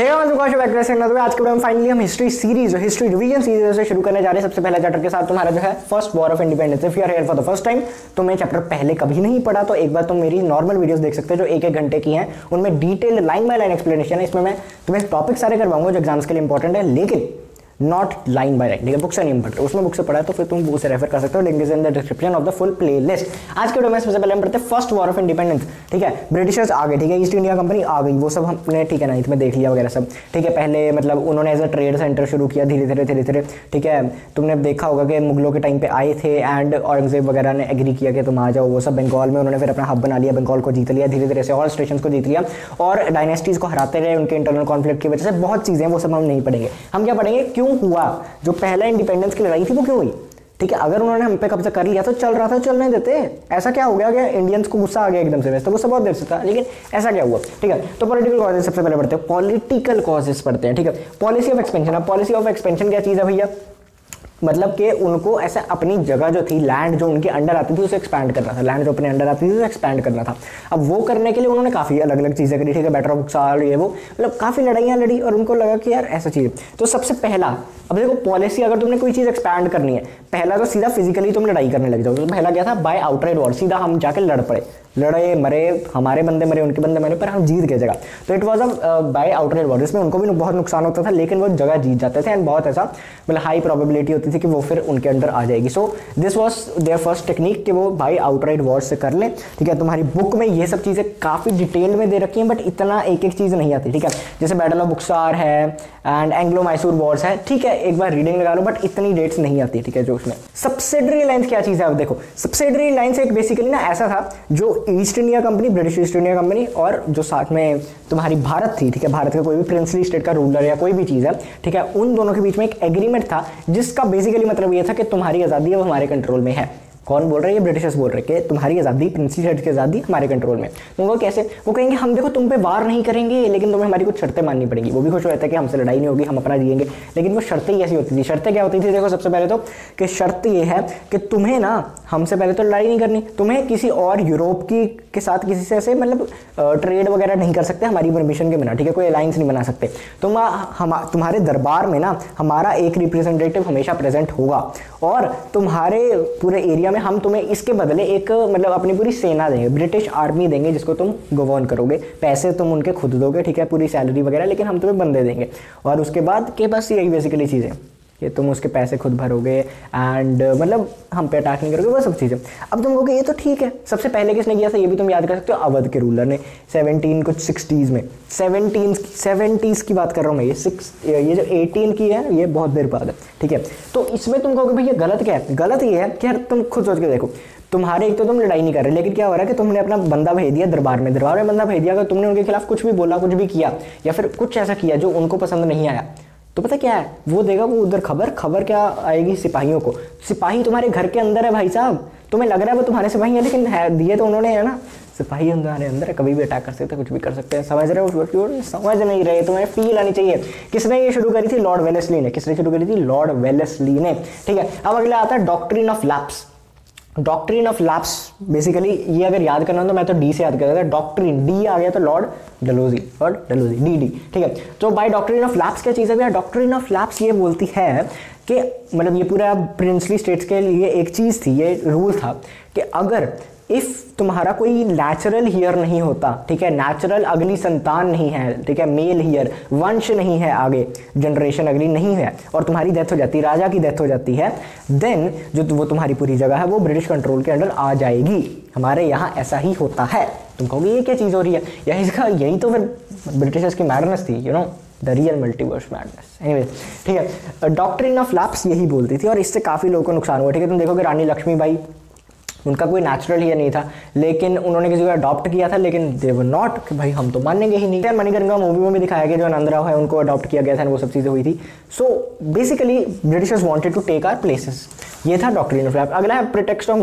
आज के हम फाइनली हम हिस्ट्री सीरीज और हिस्ट्री रिवीजन सीरीज से शुरू करने जा रहे हैं। सबसे पहले चैप्टर के साथ तुम्हारा जो है first war of independence. If you are here for the first time, तुमने चैप्टर पहले कभी नहीं पढ़ा तो एक बार तुम मेरी नॉर्मल वीडियोस देख सकते हो जो एक एक घंटे की हैं, उनमें detailed line by line explanation है। इसमें मैं तुम्हें टॉपिक सारे करवाऊंगा जो एग्जाम्स के लिए इंपॉर्टेंट है, लेकिन नॉट लाइन बाय लाइन। ठीक है, बुक से नहीं पढ़ते, उसमें बुक से पढ़ा है तो फिर तुम बुक से रेफर कर सकते हो। Link is in the description of the full playlist. आज के वीडियो में सबसे पहले हम पढ़ते हैं फर्स्ट वॉर ऑफ इंडिपेंडेंस। ठीक है, ब्रिटिशर्स आ गए, ठीक है, ईस्ट इंडिया कंपनी आ गई, वो सब हमने ठीक है ना इसमें देख लिया वगैरह सब। ठीक है, पहले मतलब उन्होंने एज अ ट्रेड सेंटर शुरू किया धीरे धीरे। ठीक है, तुमने देखा होगा कि मुगलों के टाइम पे आए थे एंड औरंगजेब वगैरह ने एग्री किया कि तुम आ जाओ वो सब। बंगाल में उन्होंने फिर अपना हब बना लिया, बंगाल को जीत लिया, धीरे धीरे से और स्टेशन को जीत लिया और डायनेस्टीज को हराते रहे उनके इंटरनल कॉन्फ्लिक्ट की वजह से। बहुत चीज़ें वो सब हम नहीं पढ़ेंगे। हम क्या पढ़ेंगे, क्यों हुआ जो पहला इंडिपेंडेंस की लड़ाई थी वो क्यों हुई। ठीक है, अगर उन्होंने हम पे कब्जा कर लिया तो चल रहा था, चलने देते, ऐसा क्या हो गया कि इंडियंस को गुस्सा आ गया एकदम से। वैसे तो गुस्सा बहुत देर से था लेकिन ऐसा क्या हुआ। ठीक है, तो पॉलिटिकल कॉजेज सबसे पहले पढ़ते हैं, पॉलिटिकल कॉजेज पढ़ते हैं। ठीक है, पॉलिसी ऑफ एक्सपेंशन। अब पॉलिसी ऑफ एक्सपेंशन क्या चीज़ है भैया, मतलब कि उनको ऐसा अपनी जगह जो थी, लैंड जो उनके अंडर आती थी उसे एक्सपैंड करना था, लैंड जो अपने अंडर आती थी उसे एक्सपैंड करना था। अब वो करने के लिए उन्होंने काफ़ी अलग अलग चीज़ें करी। ठीक है, बैटल ऑफ बुक्सार ये वो, मतलब काफ़ी लड़ाइयाँ लड़ी और उनको लगा कि यार ऐसा चीज़। तो सबसे पहला, अब देखो पॉलिसी, अगर तुमने कोई चीज़ एक्सपैंड करनी है पहला तो सीधा फिजिकली तुम लड़ाई करने लग जाओ। तो पहला क्या था, बाय आउटराइट वॉर, सीधा हम जाके लड़ पड़े, लड़े मरे, हमारे बंदे मरे उनके बंदे मरे पर हम जीत गए जगह। तो it was a by outright war. इसमें उनको भी बहुत नुकसान होता था लेकिन वो जगह जीत जाते थे एंड बहुत ऐसा मतलब हाई प्रोबेबिलिटी होती थी कि वो फिर उनके अंडर आ जाएगी। So this was their first technique कि वो बाय आउटराइट वॉर से कर लें। ठीक है, तुम्हारी बुक में ये सब चीज़ें काफ़ी डिटेल में दे रखी हैं बट इतना एक एक चीज़ नहीं आती। ठीक है, जैसे बैटल ऑफ बुक्सार है एंड एंग्लो मैसूर वॉर्स है। ठीक है, एक बार रीडिंग लगा लो बट इतनी डेट्स नहीं आती। ठीक है, जो उसमें सब्सिडरी अलायंस क्या चीज़ है, अब देखो सब्सिडरी अलायंस एक बेसिकली ना ऐसा था जो East India Company, British East India Company और जो साथ में तुम्हारी भारत थी। ठीक है, भारत का कोई भी प्रिंसली स्टेट का रूलर या कोई भी चीज़ है, ठीक है, उन दोनों के बीच में एक एग्रीमेंट था जिसका बेसिकली मतलब ये था कि तुम्हारी आज़ादी अब हमारे कंट्रोल में है। कौन बोल रहे हैं, ब्रिटिशर्स बोल रहे हैं कि तुम्हारी आज़ादी, प्रिंसली स्टेट की आज़ादी हमारे कंट्रोल में। तुमको कैसे, वो कहेंगे हम देखो तुम पे वार नहीं करेंगे लेकिन तुम्हें हमारी कुछ शर्तें माननी पड़ेंगी। वो भी खुश होता है कि हमसे लड़ाई नहीं होगी, हम अपना जिएंगे। लेकिन वो शर्तें ही ऐसी होती थी। शर्तें क्या होती थी, देखो सबसे पहले तो कि शर्त ये है कि तुम्हें ना हमसे पहले तो लड़ाई नहीं करनी, तुम्हें किसी और यूरोप की के साथ किसी से ऐसे मतलब ट्रेड वगैरह नहीं कर सकते हमारी परमिशन के बिना। ठीक है, कोई अलायंस नहीं बना सकते। तुम्हारे दरबार में ना हमारा एक रिप्रेजेंटेटिव हमेशा प्रेजेंट होगा और तुम्हारे पूरे एरिया हम तुम्हें इसके बदले एक मतलब अपनी पूरी सेना देंगे, ब्रिटिश आर्मी देंगे जिसको तुम गवर्न करोगे, पैसे तुम उनके खुद दोगे, ठीक है, पूरी सैलरी वगैरह, लेकिन हम तुम्हें बंदे देंगे। और उसके बाद के बस यही बेसिकली चीज़ें कि तुम उसके पैसे खुद भरोगे एंड मतलब हम पे अटैक नहीं करोगे, वो सब चीज़ें। अब तुम कहोगे ये तो ठीक है, सबसे पहले किसने किया था ये भी तुम याद कर सकते हो, अवध के रूलर ने 1760s की बात कर रहा हूँ मैं, ये जो 18 की है ये बहुत देर बाद है। ठीक है, तो इसमें तुम कहोगे भैया गलत क्या है, गलत ये है कि यार तुम खुद सोच के देखो, तुम्हारे एक तो तुम लड़ाई नहीं कर रहे लेकिन क्या हो रहा है कि तुमने अपना बंदा भेज दिया दरबार में बंदा भेज दिया, अगर तुमने उनके खिलाफ कुछ भी बोला, कुछ भी किया या फिर कुछ ऐसा किया जो उनको पसंद नहीं आया तो पता क्या है वो देगा वो उधर खबर क्या आएगी सिपाहियों को। सिपाही तुम्हारे घर के अंदर है भाई साहब, तुम्हें लग रहा है वो तुम्हारे सिपाही है लेकिन है दिए तो उन्होंने, है ना, सिपाही हमारे अंदर है, कभी भी अटैक कर सकते हैं, कुछ भी कर सकते हैं, समझ रहे हो, समझ नहीं रहे, तुम्हें फील आनी चाहिए। किसने ये शुरू करी थी, लॉर्ड वेलेस्ली ने। किसने शुरू करी थी, लॉर्ड वेलेस्ली ने। ठीक है, अब अगला आता है doctrine of lapse. Doctrine of lapse basically ये अगर याद करना तो मैं तो डी से याद करता था, डॉक्ट्रिन डी आ गया तो लॉर्ड डलहौजी डी। ठीक है, तो बाय डॉक्ट्रिन ऑफ लैप्स क्या चीज़ है, डॉक्ट्रिन ऑफ लैप्स ये बोलती है कि मतलब ये पूरा प्रिंसली स्टेट्स के लिए एक चीज़ थी, ये रूल था कि अगर इफ़ तुम्हारा कोई नेचुरल हेयर नहीं होता, ठीक है, नेचुरल अगली संतान नहीं है, ठीक है, मेल हेयर वंश नहीं है, आगे जनरेशन अगली नहीं है और तुम्हारी डेथ हो जाती है, राजा की डेथ हो जाती है, देन जो वो तुम्हारी पूरी जगह है वो ब्रिटिश कंट्रोल के अंडर आ जाएगी। हमारे यहाँ ऐसा ही होता है। तुम कहोगे ये क्या चीज़ हो रही है, या इसका यही तो फिर ब्रिटिशर्स की मैडनेस थी, you know the real multiverse madness. Anyway, ठीक है, डॉक्ट्रिन ऑफ लैप्स यही बोलती थी और इससे काफ़ी लोगों को नुकसान हुआ। ठीक है, तुम देखोगे रानी लक्ष्मी बाई, उनका कोई नेचुरल हेयर नहीं था लेकिन उन्होंने किसी को अडॉप्ट किया था लेकिन दे वर नॉट कि भाई हम तो मानेंगे ही नहीं। मणिकर्णिका मूवी में भी दिखाया गया जो नंद राव है उनको अडॉप्ट किया गया था, वो सब चीज़ें हुई थी। So basically Britishers wanted to take our places, ये था डॉक्ट्रिन ऑफ लैप्स। अगला है प्रिटेक्स्ट ऑफ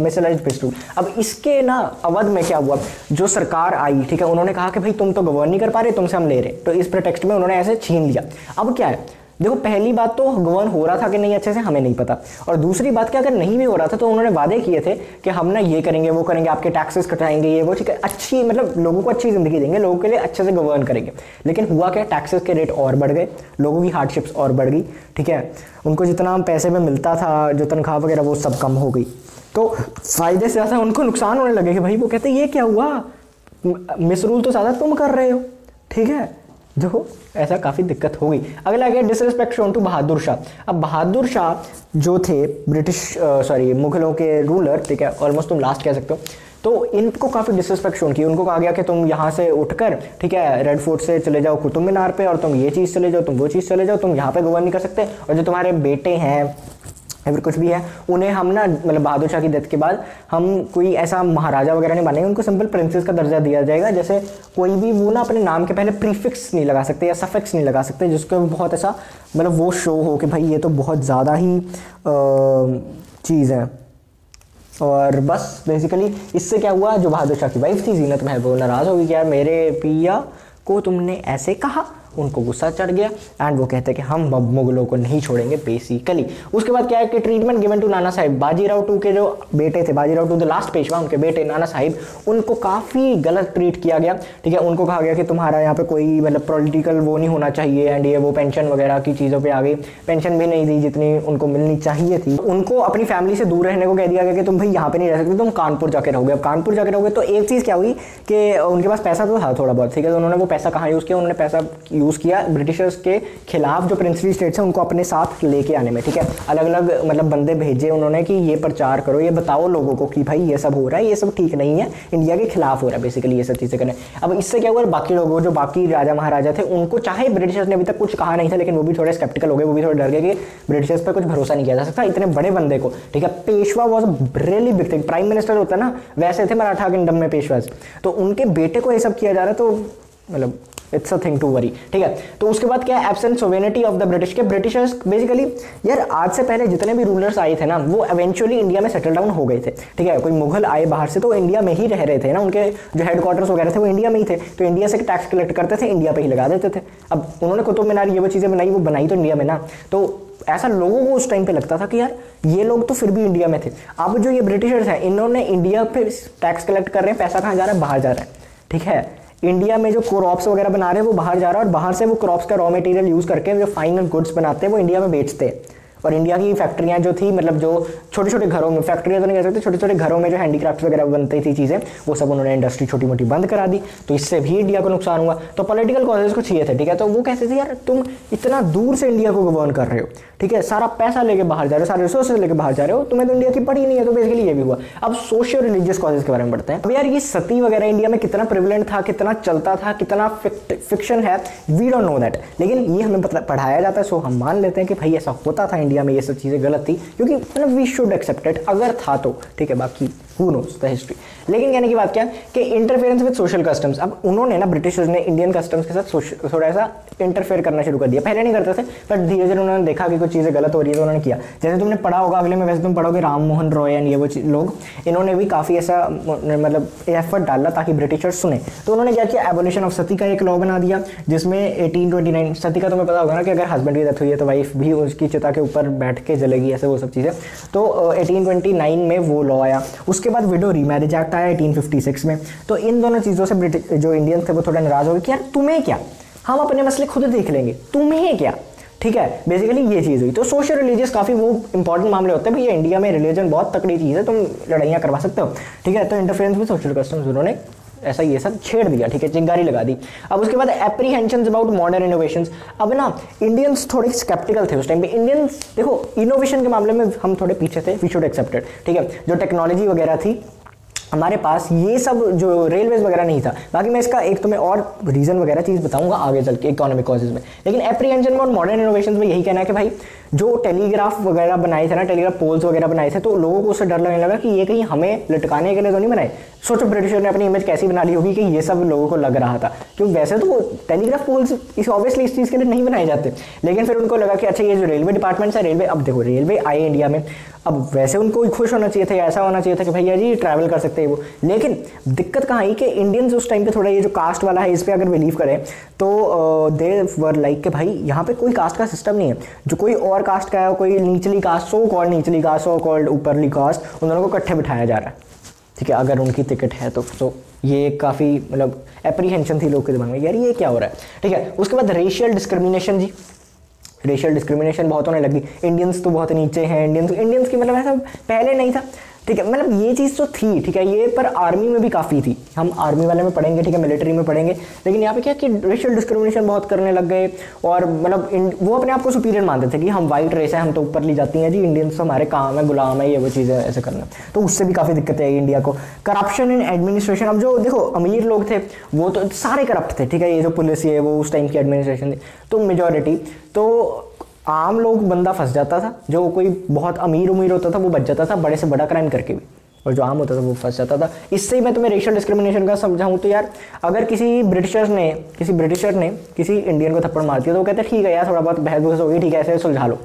मिसअलाइज्ड पीस। अब इसके ना अवध में क्या हुआ, जो सरकार आई, ठीक है, उन्होंने कहा कि भाई तुम तो गवर्न नहीं कर पा रहे, तुमसे हम ले रहे, तो इस प्रिटेक्स्ट में उन्होंने ऐसे छीन लिया। अब क्या है देखो पहली बात तो गवर्न हो रहा था कि नहीं अच्छे से हमें नहीं पता, और दूसरी बात क्या अगर नहीं भी हो रहा था तो उन्होंने वादे किए थे कि हम ना ये करेंगे वो करेंगे, आपके टैक्सेस कटाएंगे ये वो, ठीक है, अच्छी मतलब लोगों को अच्छी जिंदगी देंगे, लोगों के लिए अच्छे से गवर्न करेंगे। लेकिन हुआ क्या, टैक्सेस के रेट और बढ़ गए, लोगों की हार्डशिप्स और बढ़ गई, ठीक है, उनको जितना पैसे में मिलता था जो तनख्वाह वगैरह वो सब कम हो गई, तो फायदे से ज़्यादा उनको नुकसान होने लगे कि भाई वो कहते ये क्या हुआ, मिसरूल तो ज़्यादा तुम कर रहे हो, ठीक है, देखो ऐसा काफ़ी दिक्कत होगी। अगला आ गया disrespect shown to Bahadur Shah. अब बहादुर शाह जो थे ब्रिटिश सॉरी मुगलों के रूलर, ठीक है, ऑलमोस्ट तुम लास्ट कह सकते हो, तो इनको काफ़ी डिसरिस्पेक्ट शोन की, उनको कहा गया कि तुम यहाँ से उठकर, ठीक है, रेड फोर्ट से चले जाओ कुतुब मीनार पे, और तुम ये चीज़ चले जाओ, तुम वो चीज़ चले जाओ, तुम यहाँ पर गवर्न नहीं कर सकते, और जो तुम्हारे बेटे हैं या फिर कुछ भी है उन्हें हम ना मतलब बहादुर शाह की डेथ के बाद हम कोई ऐसा महाराजा वगैरह नहीं मानेंगे, उनको सिंपल प्रिंसेस का दर्जा दिया जाएगा। जैसे कोई भी वो ना अपने नाम के पहले प्रीफिक्स नहीं लगा सकते या सफिक्स नहीं लगा सकते, जिसको बहुत ऐसा मतलब वो शो हो कि भाई ये तो बहुत ज़्यादा ही चीज़ है। और बस बेसिकली इससे क्या हुआ, जो बहादुर शाह की वाइफ थी जीनत महब, वो नाराज़ होगी कि यार मेरे पिया को तुमने ऐसे कहा, उनको गुस्सा चढ़ गया एंड वो कहते हैं कि हम मुगलों को नहीं छोड़ेंगे बेसिकली। उसके बाद क्या है कि treatment given to Nana Sahib, Bajirao to के जो बेटे थे, Bajirao two the last Peshwa, उनके बेटे नाना साहिब, उनको काफ़ी गलत ट्रीट किया गया, ठीक है, उनको कहा गया कि तुम्हारा यहाँ पे कोई मतलब पॉलिटिकल वो नहीं होना चाहिए एंड ये वो पेंशन वगैरह की चीज़ों पर आ गई, पेंशन भी नहीं दी जितनी उनको मिलनी चाहिए थी, उनको अपनी फैमिली से दूर रहने को कह दिया गया कि तुम भाई यहाँ पर नहीं रह सकते, तुम कानपुर जाके रहोगे। अब कानपुर जाके रहोगे तो एक चीज़ क्या हुई कि उनके पास पैसा तो था थोड़ा बहुत, ठीक है, तो उन्होंने वो पैसा कहाँ यूज़ किया, उन्होंने पैसा यूज़ किया ब्रिटिशर्स के खिलाफ जो प्रिंसली स्टेट्स हैं उनको अपने साथ लेके आने में, ठीक है, अलग अलग मतलब बंदे भेजे उन्होंने कि ये प्रचार करो, ये बताओ लोगों को कि भाई ये सब हो रहा है, ये सब ठीक नहीं है, इंडिया के खिलाफ हो रहा है, बेसिकली ये सब चीज़ें करें। अब इससे क्या हुआ, बाकी लोगों जो बाकी राजा महाराजा थे उनको, चाहे ब्रिटिशर्स ने अभी तक कुछ कहा नहीं था लेकिन वो भी थोड़े स्केप्टिकल हो गए, वो भी थोड़े डर गए कि ब्रिटिशर्स पर कुछ भरोसा नहीं किया जा सकता इतने बड़े बंदे को, ठीक है। Peshwa was really big thing, prime minister होता ना वैसे थे मराठा किंगडम में पेशवाज, तो उनके बेटे को ये सब किया जा रहा है, तो मतलब it's a thing to worry, ठीक है। तो उसके बाद क्या, absent sovereignty of the British, के ब्रिटिशर्स बेसिकली यार आज से पहले जितने भी रूलर्स आए थे ना वो एवेंचुअली इंडिया में सेटल डाउन हो गए थे, ठीक है, कोई मुगल आए बाहर से तो इंडिया में ही रह रहे थे ना, उनके जो हेडक्वार्टर्स वगैरह थे वो इंडिया में ही थे, तो इंडिया से टैक्स कलेक्ट करते थे, इंडिया पर ही लगा देते थे। अब उन्होंने कुतुब मीनार ये वो चीज़ें बनाई, वो बनाई तो इंडिया में ना, तो ऐसा लोगों को उस टाइम पे लगता था कि यार ये लोग तो फिर भी इंडिया में थे। अब जो ये ब्रिटिशर्स हैं इन्होंने इंडिया पर टैक्स कलेक्ट कर रहे हैं, पैसा कहाँ जा रहा है, बाहर जा रहा है, ठीक है, इंडिया में जो क्रॉप्स वगैरह बना रहे हैं वो बाहर जा रहा है, और बाहर से वो क्रॉप्स का रॉ मटेरियल यूज़ करके जो फाइनल गुड्स बनाते हैं वो इंडिया में बेचते हैं। और इंडिया की फैक्ट्रियाँ जो थी मतलब जो छोटे छोटे घरों में, फैक्ट्रियाँ तो नहीं कह सकते, छोटे छोटे घरों में जो हैंडीक्राफ्ट वगैरह बनती थी चीज़ें, वो सब उन्होंने इंडस्ट्री छोटी मोटी बंद करा दी, तो इससे भी इंडिया को नुकसान हुआ। तो पॉलिटिकल कॉजेस को चाहिए थे, ठीक है, तो वो कहते थे यार तुम इतना दूर से इंडिया को गवर्न कर रहे हो, ठीक है, सारा पैसा लेके बाहर जा रहे हो, सारे रिसोर्सेज लेके बाहर जा रहे हो, तुम्हें तो इंडिया की पड़ी नहीं है, तो बेसिकली ये भी हुआ। अब सोशल रिलीजियस कॉजेस के बारे में पढ़ते हैं। अब यार ये सती वगैरह इंडिया में कितना प्रिविलेंट था, कितना चलता था, कितना फिक्शन है, वी डोंट नो दैट, लेकिन ये हमें पढ़ाया जाता है, सो हम मान लेते हैं कि भाई ऐसा होता था इंडिया में, ये सब चीज़ें गलत थी, क्योंकि मतलब वी शुड एक्सेप्ट इट अगर था तो, ठीक है, बाकी हु नोस द हिस्ट्री। लेकिन कहने की बात क्या है कि इंटरफेरेंस विद सोशल कस्टम्स, अब उन्होंने ना ब्रिटिशर्स ने इंडियन कस्टम्स के साथ थोड़ा सा इंटरफेयर करना शुरू कर दिया, पहले नहीं करते थे पर धीरे धीरे उन्होंने देखा कि कुछ चीज़ें गलत हो रही है तो उन्होंने किया। जैसे तुमने पढ़ा होगा अगले में, वैसे तुम पढ़ोगे राम मोहन रॉय एंड ये वो लोग, इन्होंने भी काफ़ी ऐसा मतलब एफर्ट डाला ताकि ब्रिटिशर्स सुने, तो उन्होंने क्या किया, एबोलिशन ऑफ सती का एक लॉ बना दिया जिसमें 1829 सती का तुम्हें पता होगा ना कि अगर हस्बैंड की डेथ हुई है तो वाइफ भी उसकी चिता के ऊपर बैठ के जलेगी, ऐसे वो सब चीज़ें, तो 1829 में वो लॉ आया। उसके बाद विडो रीमैरिज एक्ट आया 1856 में, तो इन दोनों चीज़ों से ब्रिटिश जो इंडियंस थे वो थोड़ा नाराज़ हो गए कि यार तुम्हें क्या, हम अपने मसले खुद देख लेंगे, तुम्हें क्या, ठीक है, बेसिकली ये चीज़ हुई। तो सोशल रिलीजियस काफ़ी वो इंपॉर्टेंट मामले होते हैं भैया, इंडिया में रिलीजन बहुत तकड़ी चीज़ है, तुम लड़ाइयाँ करवा सकते हो, ठीक है, तो इंटरफेरेंस में सोशल कस्टम्स उन्होंने ऐसा ये सब छेड़ दिया, ठीक है, चिंगारी लगा दी। अब उसके बाद एप्रीहेंशन अबाउट मॉडर्न इनोवेशंस, अब ना इंडियंस थोड़े स्केप्टिकल थे उस टाइम पे, इंडियंस देखो इनोवेशन के मामले में हम थोड़े पीछे थे, वी शुड एक्सेप्टेड, ठीक है, जो टेक्नोलॉजी वगैरह थी हमारे पास, ये सब जो रेलवेज वगैरह नहीं था, बाकी मैं इसका एक तुम्हें और रीज़न वगैरह चीज़ बताऊंगा आगे चल के इकोनॉमिक कॉजेज में। लेकिन एप्रीहेंशन और मॉडर्न इनोवेशन में यही कहना है कि भाई जो टेलीग्राफ वगैरह बनाए थे ना, टेलीग्राफ पोल्स वगैरह बनाए थे, तो लोगों को उससे डर लगने लगा कि ये कहीं हमें लटकाने के लिए तो नहीं बनाए। सोचो ब्रिटिशर ने अपनी इमेज कैसी बना ली होगी कि ये सब लोगों को लग रहा था, क्योंकि वैसे तो टेलीग्राफ पोल्स ऑब्वियसली इस चीज़ के लिए नहीं बनाए जाते, लेकिन फिर उनको लगा कि अच्छा ये जो रेलवे डिपार्टमेंट्स है, रेलवे, अब देखो रेलवे आए इंडिया में, अब वैसे उनको खुश होना चाहिए था, ऐसा होना चाहिए था कि भैया जी ट्रैवल कर सकते सकते हैं वो। लेकिन दिक्कत कहाँ आई कि इंडियंस उस टाइम पे थोड़ा ये जो कास्ट वाला है इस पर अगर बिलीव करें तो दे वर लाइक के भाई यहाँ पे कोई कास्ट का सिस्टम नहीं है, जो कोई और कास्ट का है कोई निचली कास्ट, सो कॉल्ड निचली कास्ट, सो कॉल्ड ऊपरली कास्ट, उन दोनों को इकट्ठे बिठाया जा रहा है, ठीक है, अगर उनकी टिकट है तो। ये काफ़ी मतलब एप्रीहेंशन थी लोग के दिमाग में, यार ये क्या हो रहा है, ठीक है। उसके बाद रेशियल डिस्क्रिमिनेशन, जी रेशियल डिस्क्रिमिनेशन बहुत होने लगी, इंडियंस तो बहुत नीचे हैं, इंडियंस की मतलब ऐसा पहले नहीं था, ठीक है, मतलब ये चीज़ तो थी, ठीक है, ये पर आर्मी में भी काफ़ी थी, हम आर्मी वाले में पढ़ेंगे, ठीक है, मिलिट्री में पढ़ेंगे, लेकिन यहाँ पे क्या कि रेशियल डिस्क्रिमिनेशन बहुत करने लग गए और मतलब वो अपने आप को सुपीरियर मानते थे कि हम वाइट रेस है, हम तो ऊपर ली जाती हैं जी, इंडियंस तो हमारे काम है, गुलाम है, ये वो चीज़ें ऐसे करना, तो उससे भी काफ़ी दिक्कतें आई इंडिया को। करप्शन इन एडमिनिस्ट्रेशन, अब जो देखो अमीर लोग थे वो तो सारे करप्ट थे, ठीक है, ये जो पुलिस है वो उस टाइम की एडमिनिस्ट्रेशन थी तो मेजॉरिटी, तो आम लोग बंदा फंस जाता था, जो कोई बहुत अमीर उमीर होता था वो बच जाता था बड़े से बड़ा क्राइम करके भी, और जो आम होता था वो फंस जाता था। इससे ही मैं तुम्हें रेशियल डिस्क्रिमिनेशन का समझाऊँ तो यार अगर किसी ब्रिटिशर ने किसी इंडियन को थप्पड़ मार दिया तो वो कहते हैं ठीक है यार थोड़ा बहुत बहस बहस होगी, ठीक है ऐसे सुलझा लो।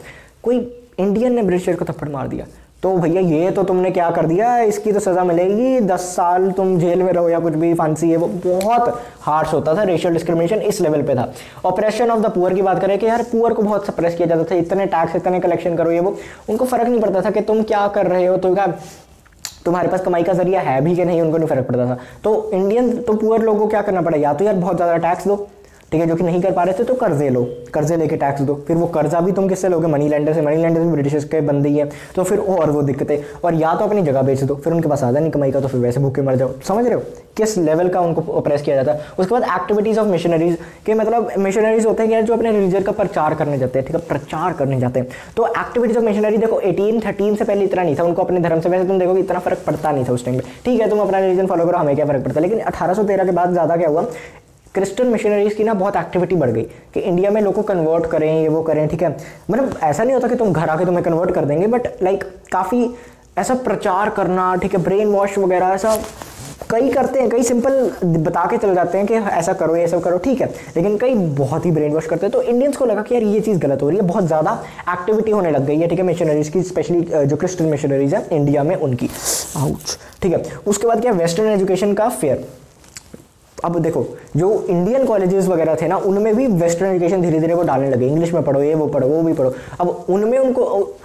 कोई इंडियन ने ब्रिटिशर को थप्पड़ मार दिया तो भैया ये तो तुमने क्या कर दिया, इसकी तो सज़ा मिलेगी 10 साल तुम जेल में रहो या कुछ भी फांसी है, वो बहुत हार्श होता था। रेशियल डिस्क्रिमिनेशन इस लेवल पे था। ऑपरेशन ऑफ द पुअर की बात करें कि यार पुअर को बहुत सप्रेस किया जाता था, इतने टैक्स इतने कलेक्शन करो ये वो, उनको फ़र्क नहीं पड़ता था कि तुम क्या कर रहे हो, तो क्या तुम्हारे पास कमाई का जरिया है भी कि नहीं, उनको नहीं फ़र्क पड़ता था। तो इंडियन तो पुअर लोगों को क्या करना पड़ा, या तो यार बहुत ज़्यादा टैक्स दो, ठीक है, जो कि नहीं कर पा रहे थे, तो कर्जे लो, कर्जे लेके टैक्स दो, फिर वो कर्जा भी तुम किससे लोगे, मनी लैंडर से, मनी लैंडर भी ब्रिटिशर्स के बंदे ही हैं, तो फिर और वो दिक्कतें, और या तो अपनी जगह बेच दो, फिर उनके पास आधा नहीं कमाई का, तो फिर वैसे भूखे मर जाओ। समझ रहे हो किस लेवल का उनको ऑप्रेस किया जाता है। उसके बाद एक्टिविटीज़ ऑफ मिशनरीज के मतलब मिशनरीज होते हैं यार जो अपने रिलीजन का प्रचार करने जाते हैं, ठीक है, प्रचार करने जाते हैं। तो एक्टिविटीज़ ऑफ मिशनरी देखो 1813 से पहले इतना नहीं था, उनको अपने धर्म से वैसे तुम देखो इतना फ़र्क पड़ता नहीं था उस टाइम पर, ठीक है तुम अपना रिलीजन फॉलो करो हमें क्या फ़र्क पड़ता है। लेकिन 1813 के बाद ज़्यादा क्या हुआ, क्रिश्चियन मिशनरीज़ की ना बहुत एक्टिविटी बढ़ गई कि इंडिया में लोगों को कन्वर्ट करें ये वो करें, ठीक है, मतलब ऐसा नहीं होता कि तुम घर आके तुम्हें कन्वर्ट कर देंगे, बट लाइक काफ़ी ऐसा प्रचार करना, ठीक है, ब्रेन वॉश वगैरह ऐसा कई करते हैं, कई सिंपल बता के चल जाते हैं कि ऐसा करो ये सब करो, ठीक है, लेकिन कई बहुत ही ब्रेन वॉश करते हैं। तो इंडियंस को लगा कि यार ये चीज़ गलत हो रही है, बहुत ज़्यादा एक्टिविटी होने लग गई है, ठीक है, मिशनरीज़ की, स्पेशली जो क्रिश्चियन मिशनरीज़ हैं इंडिया में उनकी, आउच, ठीक है। उसके बाद क्या वेस्टर्न एजुकेशन का फेयर, अब देखो जो इंडियन कॉलेजेस वगैरह थे ना उनमें भी वेस्टर्न एजुकेशन धीरे धीरे वो डालने लगे, इंग्लिश में पढ़ो ये वो पढ़ो वो भी पढ़ो। अब उनमें उनको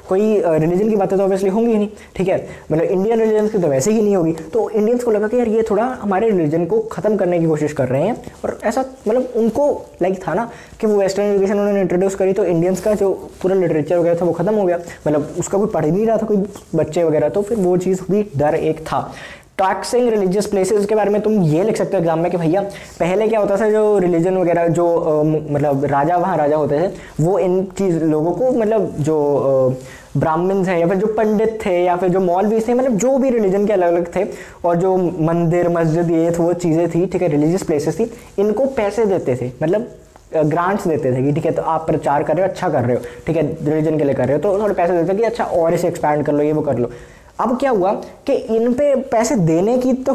कोई रिलीजन की बातें तो ऑब्वियसली होंगी ही नहीं, ठीक है, मतलब इंडियन रिलीजन की तो वैसे ही नहीं होगी। तो इंडियंस को लगा कि यार ये थोड़ा हमारे रिलीजन को ख़त्म करने की कोशिश कर रहे हैं, और ऐसा मतलब उनको लाइक था ना कि वो वेस्टर्न एजुकेशन उन्होंने इंट्रोड्यूस करी तो इंडियंस का जो पूरा लिटरेचर वगैरह था वो ख़त्म हो गया, मतलब उसका कोई पढ़ ही नहीं रहा था कोई बच्चे वगैरह, तो फिर वो चीज़ भी डर एक था। टैक्सिंग रिलीजियस प्लेसेस के बारे में तुम ये लिख सकते हो एग्जाम में कि भैया पहले क्या होता था, जो रिलीजन वगैरह जो मतलब राजा महाराजा होते थे वो इन चीज़ लोगों को मतलब जो ब्राह्मण्स हैं या फिर जो पंडित थे या फिर जो मौलवी थे, मतलब जो भी रिलीजन के अलग अलग थे और जो मंदिर मस्जिद ये वो चीज़ें थी, ठीक है, रिलीजियस प्लेसेस थी, इनको पैसे देते थे, मतलब ग्रांट्स देते थे कि ठीक है तो आप प्रचार कर रहे हो अच्छा कर रहे हो, ठीक है, रिलीजन के लिए कर रहे हो तो थोड़े पैसे देते थे कि अच्छा और इसे एक्सपैंड कर लो ये वो कर लो। अब क्या हुआ कि इन पे पैसे देने की तो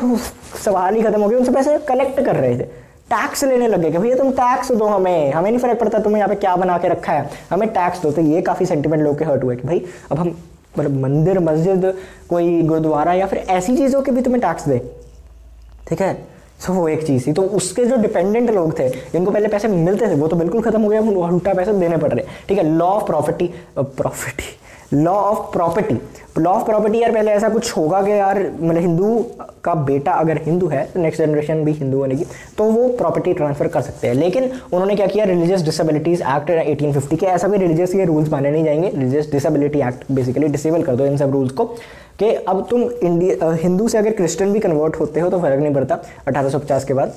सवाल ही खत्म हो गया, उनसे पैसे कलेक्ट कर रहे थे, टैक्स लेने लगे कि भैया तुम टैक्स दो हमें, हमें नहीं फ़र्क पड़ता तुम्हें यहाँ पे क्या बना के रखा है, हमें टैक्स दो। तो ये काफ़ी सेंटिमेंट लोग के हर्ट हुए कि भाई अब हम मतलब मंदिर मस्जिद कोई गुरुद्वारा या फिर ऐसी चीज़ों के भी तुम्हें टैक्स दे, ठीक है, तो वो एक चीज़ थी। तो उसके जो डिपेंडेंट लोग थे जिनको पहले पैसे मिलते थे वो तो बिल्कुल ख़त्म हो गया, उनको उल्टा पैसे देने पड़ रहे, ठीक है। लॉ ऑफ प्रॉपर्टी यार पहले ऐसा कुछ होगा कि यार मतलब हिंदू का बेटा अगर हिंदू है तो नेक्स्ट जनरेशन भी हिंदू होने की, तो वो प्रॉपर्टी ट्रांसफ़र कर सकते हैं। लेकिन उन्होंने क्या किया, रिलीजियस डिसेबिलिटीज़ एक्ट 1850 के ऐसा भी रिलीजियस ये रूल्स माने नहीं जाएंगे, religious disability act basically disable कर दो इन सब रूल्स को कि अब तुम हिंदू से अगर क्रिश्चियन भी कन्वर्ट होते हो तो फ़र्क नहीं पड़ता। 1850 के बाद